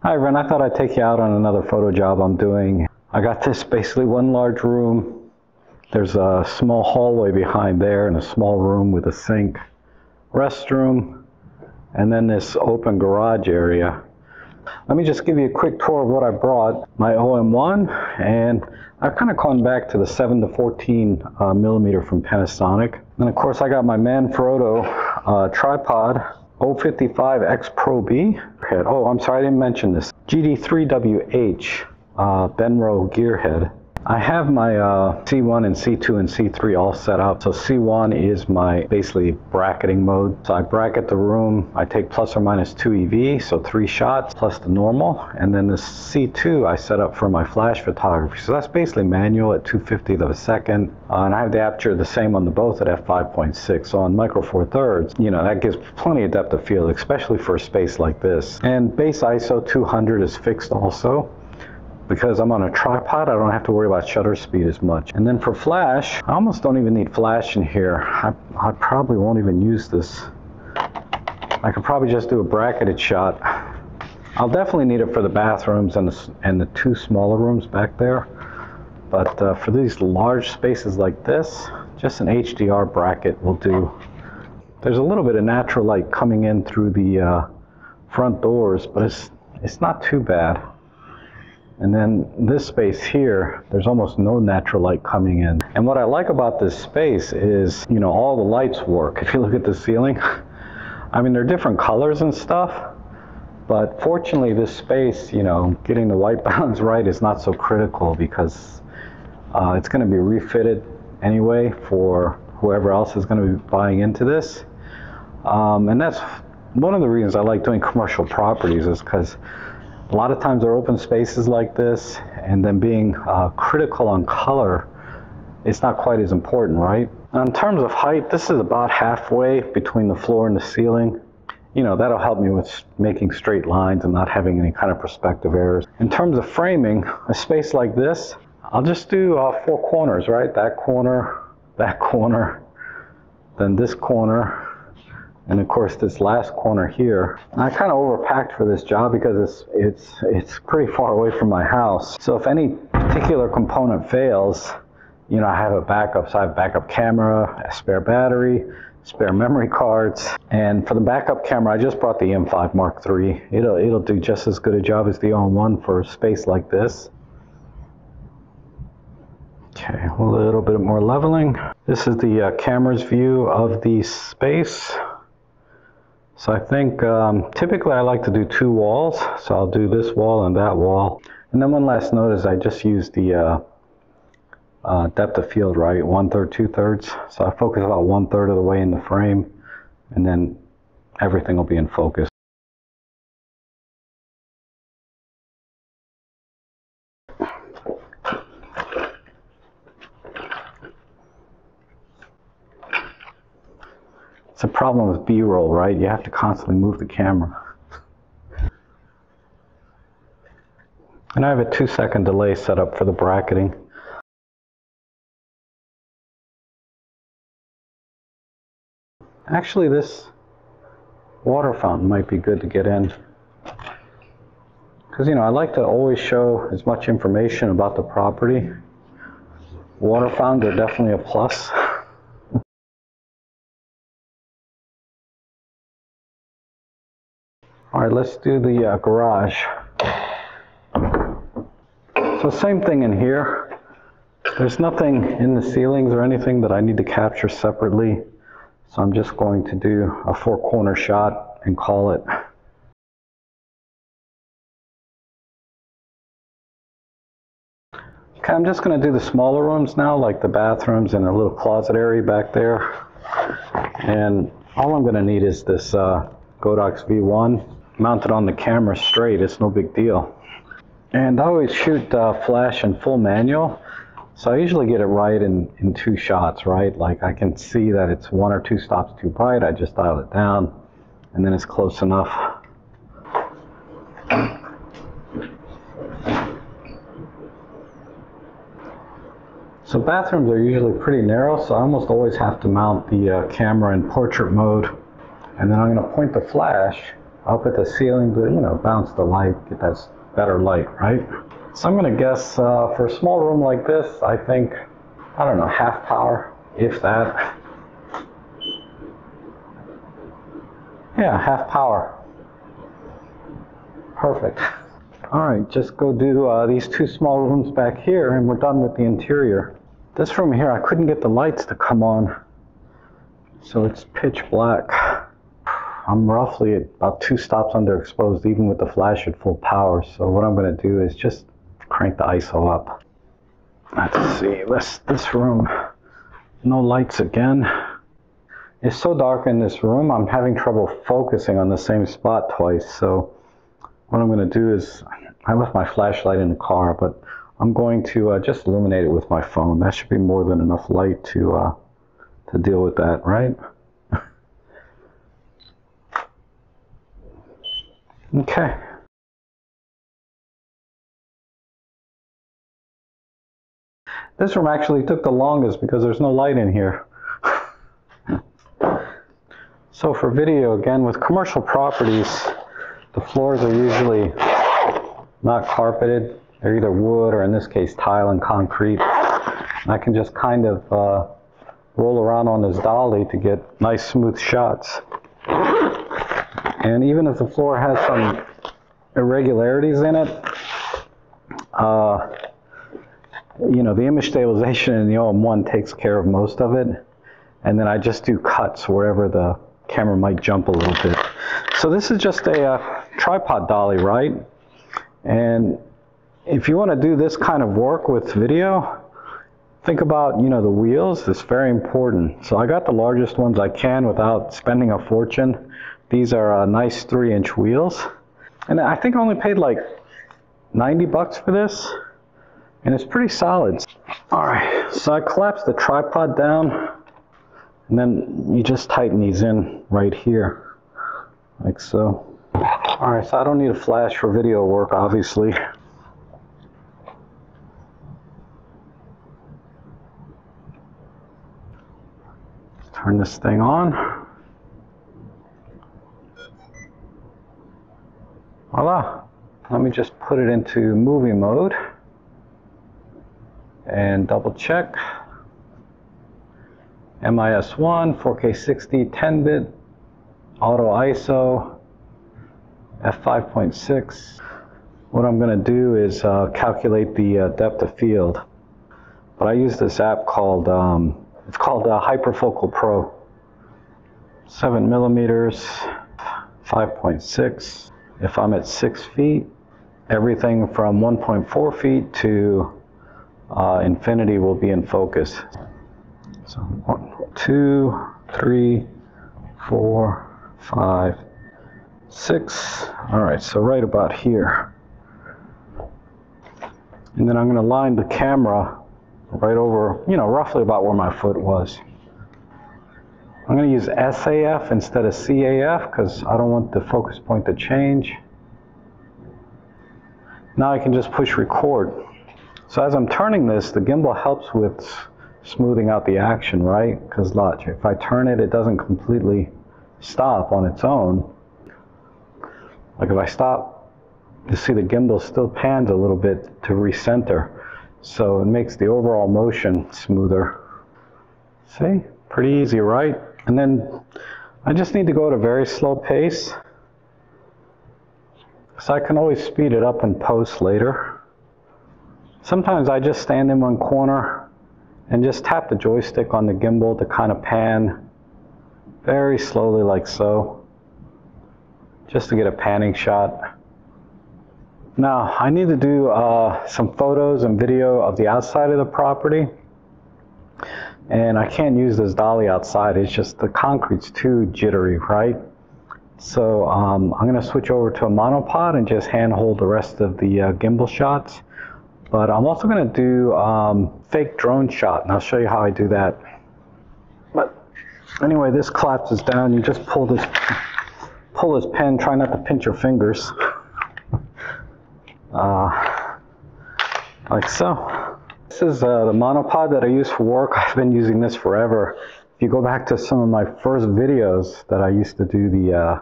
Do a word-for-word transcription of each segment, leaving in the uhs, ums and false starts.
Hi everyone, I thought I'd take you out on another photo job I'm doing. I got this basically one large room. There's a small hallway behind there and a small room with a sink, restroom, and then this open garage area. Let me just give you a quick tour of what I brought. My O M one, and I've kind of gone back to the seven to fourteen uh, millimeter from Panasonic. And of course I got my Manfrotto uh, tripod. O fifty-five X Pro B. Oh, I'm sorry, I didn't mention this. G D three W H uh, Benro gearhead. I have my uh, C one and C two and C three all set up. So C one is my basically bracketing mode. So I bracket the room. I take plus or minus two E V, so three shots plus the normal. And then the C two I set up for my flash photography. So that's basically manual at two fiftieth of a second. Uh, and I have the aperture the same on the both at f five point six. So on micro four thirds, you know, that gives plenty of depth of field, especially for a space like this. And base I S O two hundred is fixed also. Because I'm on a tripod, I don't have to worry about shutter speed as much. And then for flash, I almost don't even need flash in here. I, I probably won't even use this. I could probably just do a bracketed shot. I'll definitely need it for the bathrooms and the, and the two smaller rooms back there. But uh, for these large spaces like this, just an H D R bracket will do. There's a little bit of natural light coming in through the uh, front doors, but it's, it's not too bad. And then this space here, there's almost no natural light coming in. And what I like about this space is, you know, all the lights work. If you look at the ceiling, I mean, they're different colors and stuff, but fortunately this space, you know, getting the white balance right is not so critical because uh, it's gonna be refitted anyway for whoever else is gonna be buying into this. Um, and that's one of the reasons I like doing commercial properties is because a lot of times there are open spaces like this, and then being uh, critical on color, it's not quite as important, right? Now, in terms of height, this is about halfway between the floor and the ceiling. You know, that'll help me with making straight lines and not having any kind of perspective errors. In terms of framing, a space like this, I'll just do uh, four corners, right? That corner, that corner, then this corner. And of course, this last corner here. I kind of overpacked for this job because it's it's it's pretty far away from my house. So if any particular component fails, you know, I have a backup. So I have a backup camera, a spare battery, spare memory cards. And for the backup camera, I just brought the E M five Mark three. It'll it'll do just as good a job as the O M one for a space like this. Okay, a little bit more leveling. This is the uh, camera's view of the space. So I think um, typically I like to do two walls, so I'll do this wall and that wall. And then one last note is I just use the uh, uh, depth of field, right? One third, two thirds. So I focus about one third of the way in the frame, and then everything will be in focus. It's a problem with B-roll, right? You have to constantly move the camera. And I have a two second delay set up for the bracketing. Actually, this water fountain might be good to get in. Because, you know, I like to always show as much information about the property. Water fountains are definitely a plus. All right, let's do the uh, garage. So same thing in here. There's nothing in the ceilings or anything that I need to capture separately. So I'm just going to do a four corner shot and call it. Okay, I'm just gonna do the smaller rooms now, like the bathrooms and a little closet area back there. And all I'm gonna need is this uh, Godox V one. Mounted on the camera straight, it's no big deal. And I always shoot uh, flash and full manual, so I usually get it right in, in two shots, right? Like I can see that it's one or two stops too bright, I just dial it down, and then it's close enough. So bathrooms are usually pretty narrow, so I almost always have to mount the uh, camera in portrait mode, and then I'm going to point the flash up at the ceiling, but you know, bounce the light, get that better light, right? So I'm gonna guess uh, for a small room like this, I think, I don't know, half power, if that. Yeah, half power. Perfect. All right, just go do uh, these two small rooms back here and we're done with the interior. This room here, I couldn't get the lights to come on, so it's pitch black. I'm roughly at about two stops underexposed, even with the flash at full power. So what I'm gonna do is just crank the I S O up. Let's see, this, this room, no lights again. It's so dark in this room, I'm having trouble focusing on the same spot twice. So what I'm gonna do is, I left my flashlight in the car, but I'm going to uh, just illuminate it with my phone. That should be more than enough light to, uh, to deal with that, right? Okay. This room actually took the longest because there's no light in here. So for video, again, with commercial properties, the floors are usually not carpeted. They're either wood or, in this case, tile and concrete. And I can just kind of uh, roll around on this dolly to get nice, smooth shots. And even if the floor has some irregularities in it, uh, you know, the image stabilization in the O M one takes care of most of it. And then I just do cuts wherever the camera might jump a little bit. So this is just a uh, tripod dolly, right? And if you want to do this kind of work with video, think about, you know, the wheels. It's very important. So I got the largest ones I can without spending a fortune. These are uh, nice three inch wheels. And I think I only paid like ninety bucks for this. And it's pretty solid. All right, so I collapsed the tripod down. And then you just tighten these in right here, like so. All right, so I don't need a flash for video work, obviously. Let's turn this thing on. Voila. Let me just put it into movie mode and double check. M I S one, four K sixty, ten bit, auto I S O, F five point six. What I'm going to do is uh, calculate the uh, depth of field. But I use this app called, um, it's called uh, Hyperfocal Pro. seven millimeters, five point six. If I'm at six feet, everything from one point four feet to uh, infinity will be in focus. So one, two, three, four, five, six. All right, so right about here. And then I'm gonna line the camera right over, you know, roughly about where my foot was. I'm gonna use S A F instead of C A F because I don't want the focus point to change. Now I can just push record. So as I'm turning this, the gimbal helps with smoothing out the action, right? Because logic, if I turn it, it doesn't completely stop on its own. Like if I stop, you see the gimbal still pans a little bit to recenter. So it makes the overall motion smoother. See, pretty easy, right? And then I just need to go at a very slow pace. So I can always speed it up and post later. Sometimes I just stand in one corner and just tap the joystick on the gimbal to kind of pan very slowly, like so, just to get a panning shot. Now, I need to do uh, some photos and video of the outside of the property, and I can't use this dolly outside. It's just the concrete's too jittery, right? So um, I'm gonna switch over to a monopod and just handhold the rest of the uh, gimbal shots. But I'm also going to do um, fake drone shot, and I'll show you how I do that. But anyway, this collapses down. You just pull this, pull this pen. Try not to pinch your fingers, uh, like so. This is uh, the monopod that I use for work. I've been using this forever. If you go back to some of my first videos that I used to do the uh,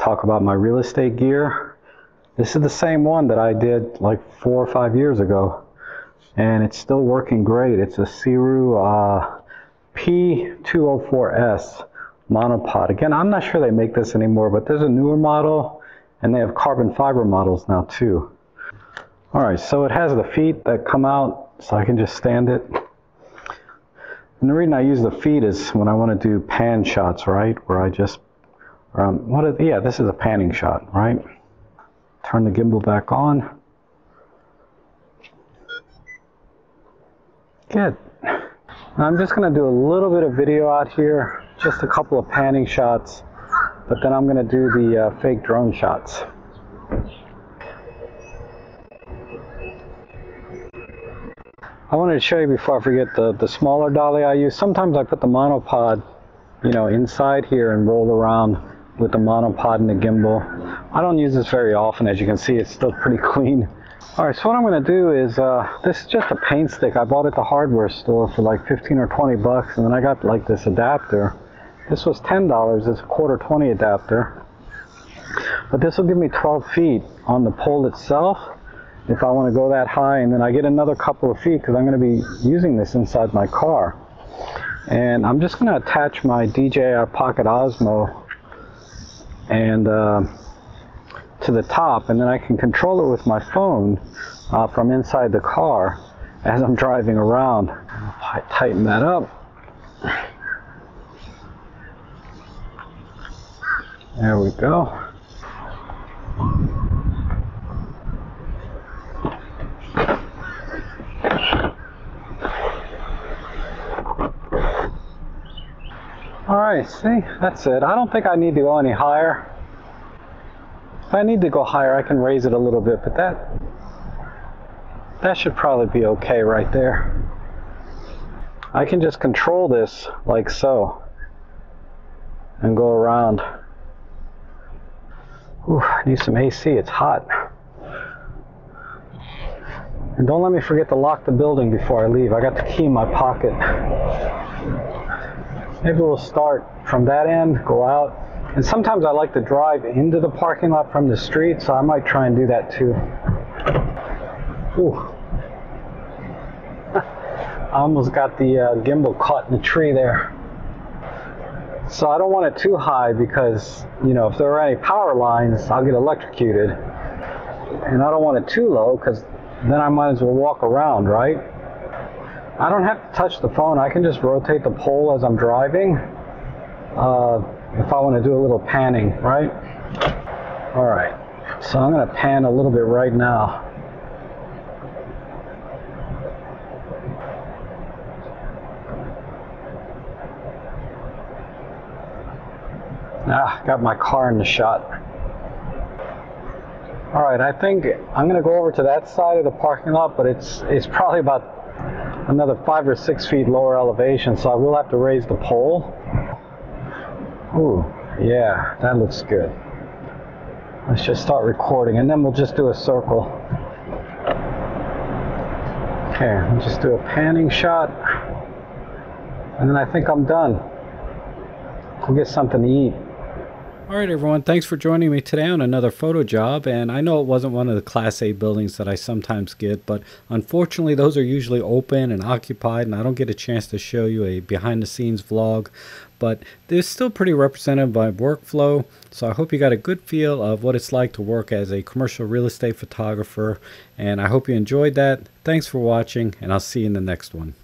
talk about my real estate gear. This is the same one that I did like four or five years ago, and it's still working great. It's a Sirui uh, P two oh four S monopod. Again, I'm not sure they make this anymore, but there's a newer model, and they have carbon fiber models now too. All right, so it has the feet that come out, so I can just stand it. And the reason I use the feet is when I want to do pan shots, right? Where I just, um, what is, yeah, this is a panning shot, right? Turn the gimbal back on. Good. Now I'm just going to do a little bit of video out here, just a couple of panning shots, but then I'm going to do the uh, fake drone shots. I wanted to show you before I forget the, the smaller dolly I use. Sometimes I put the monopod, you know, inside here and roll around with the monopod and the gimbal. I don't use this very often. As you can see, it's still pretty clean. All right, so what I'm gonna do is, uh, this is just a paint stick. I bought at the hardware store for like fifteen or twenty bucks, and then I got like this adapter. This was ten dollars, it's a quarter twenty adapter. But this will give me twelve feet on the pole itself, if I want to go that high, and then I get another couple of feet because I'm going to be using this inside my car. And I'm just going to attach my D J I Pocket Osmo and uh, to the top, and then I can control it with my phone uh, from inside the car as I'm driving around. I tighten that up. There we go. Alright, see, that's it. I don't think I need to go any higher. If I need to go higher, I can raise it a little bit, but that, that should probably be okay right there. I can just control this like so and go around. Ooh, I need some A C, it's hot. And don't let me forget to lock the building before I leave. I got the key in my pocket. Maybe we'll start from that end, go out. And sometimes I like to drive into the parking lot from the street, so I might try and do that too. Ooh. I almost got the uh, gimbal caught in the tree there. So I don't want it too high because, you know, if there are any power lines, I'll get electrocuted. And I don't want it too low because then I might as well walk around, right? I don't have to touch the phone. I can just rotate the pole as I'm driving uh, if I want to do a little panning, right? All right, so I'm going to pan a little bit right now. Ah, got my car in the shot. All right, I think I'm going to go over to that side of the parking lot, but it's, it's probably about another five or six feet lower elevation, so I will have to raise the pole. Ooh, yeah, that looks good. Let's just start recording, and then we'll just do a circle. Okay, I'll just do a panning shot, and then I think I'm done. We'll get something to eat. All right, everyone, thanks for joining me today on another photo job. And I know it wasn't one of the Class A buildings that I sometimes get, but unfortunately those are usually open and occupied, and I don't get a chance to show you a behind the scenes vlog, but they're still pretty representative by workflow. So I hope you got a good feel of what it's like to work as a commercial real estate photographer, and I hope you enjoyed that. Thanks for watching, and I'll see you in the next one.